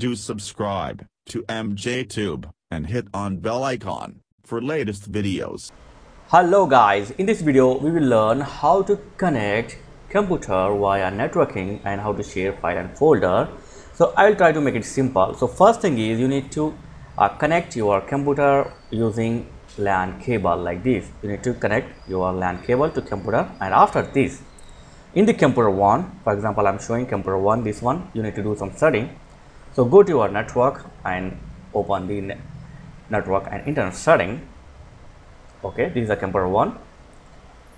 Do subscribe to MJ Tube and hit on bell icon for latest videos. Hello guys, in this video we will learn how to connect computer via networking and how to share file and folder. So I will try to make it simple. So first thing is you need to connect your computer using LAN cable like this. You need to connect your LAN cable to computer, and after this in the computer one, for example I'm showing computer one, this one, you need to do some setting. So go to your network and open the network and internet setting. Okay, this is a computer one,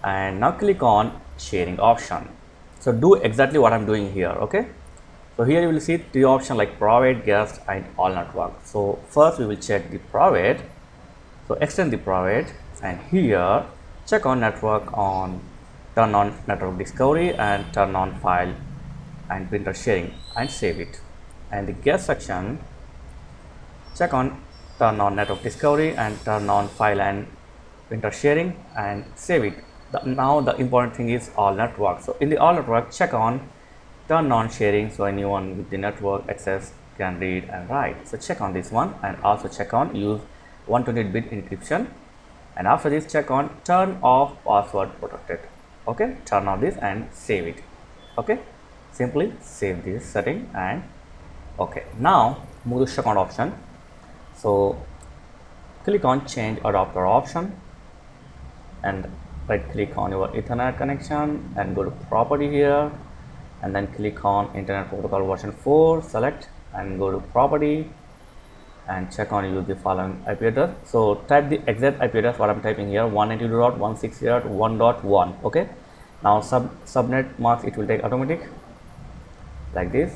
and now click on sharing option. So do exactly what I'm doing here. Okay, so here you will see three options like private, guest and all network. So first we will check the private. So extend the private, and here check on network, on turn on network discovery and turn on file and printer sharing and save it. And the guest section, check on turn on network discovery and turn on file and printer sharing and save it. Now the important thing is all network. So in the all network, check on turn on sharing, so anyone with the network access can read and write. So check on this one, and also check on use 128-bit encryption, and after this check on turn off password protected. Okay, turn off this and save it. Okay, simply save this setting. And okay, now move to second option. So click on change adapter option and right click on your Ethernet connection and go to property here, and then click on Internet Protocol version 4, select and go to property and check on use the following IP address. So type the exact IP address what I'm typing here, 192.168.1.1. Okay, now subnet mask it will take automatic like this.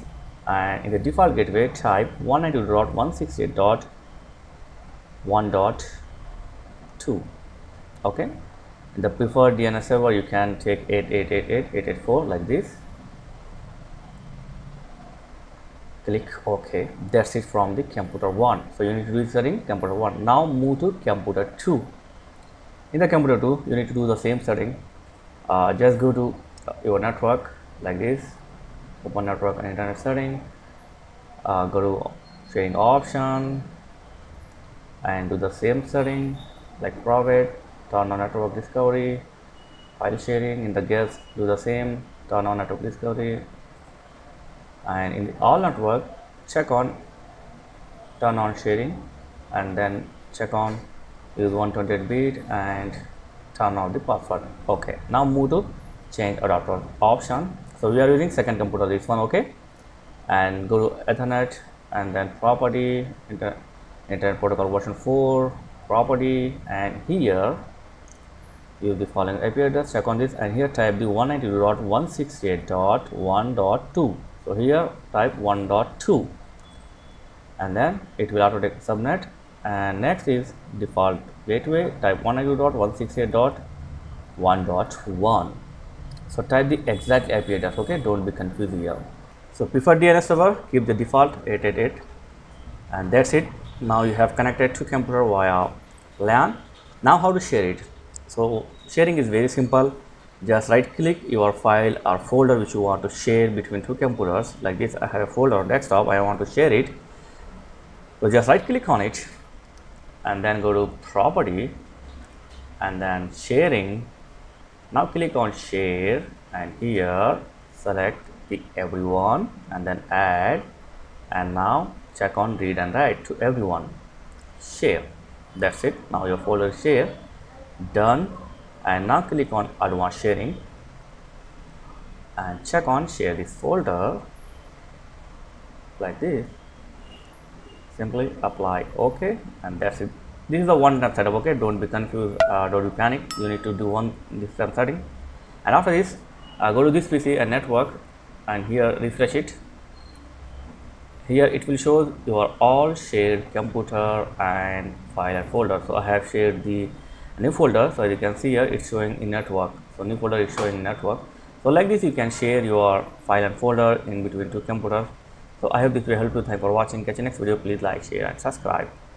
And in the default gateway type 192.168.1.2. okay, in the preferred DNS server you can take 8888884 like this. Click OK. That's it from the computer one. So you need to do this setting computer one. Now move to computer two. In the computer two you need to do the same setting. Just go to your network like this, open network and internet setting, go to sharing option and do the same setting like private, turn on network discovery, file sharing. In the guest do the same, turn on network discovery, and in the all network check on turn on sharing and then check on use 128-bit and turn off the password. Okay, now move to change adapter option. So we are using second computer, this one. Okay, and go to Ethernet and then property, Internet Protocol version 4, property, and here use the following IP address, check on this, and here type the 192.168.1.2. so here type 1.2 and then it will auto take subnet, and next is default gateway type 192.168.1.1. So type the exact IP address. Okay, don't be confused here. So preferred DNS server keep the default 888, and that's it. Now you have connected to computer via LAN. Now how to share it? So sharing is very simple. Just right click your file or folder which you want to share between two computers like this. I have a folder on desktop, I want to share it. So just right click on it and then go to property and then sharing. Now click on share and here select the everyone and then add, and now check on read and write to everyone, share. That's it. Now your folder share, done. And now click on advanced sharing and check on share this folder like this, simply apply OK, and that's it. This is a one-time setup. Okay, don't be confused, don't be panic. You need to do one this time setting, and after this go to this PC and network, and here refresh it. Here it will show your all shared computer and file and folder. So I have shared the new folder. So as you can see here, it's showing in network. So new folder is showing in network. So like this, you can share your file and folder in between two computers. So I hope this will help you. Thanks for watching. Catch you next video. Please like, share, and subscribe.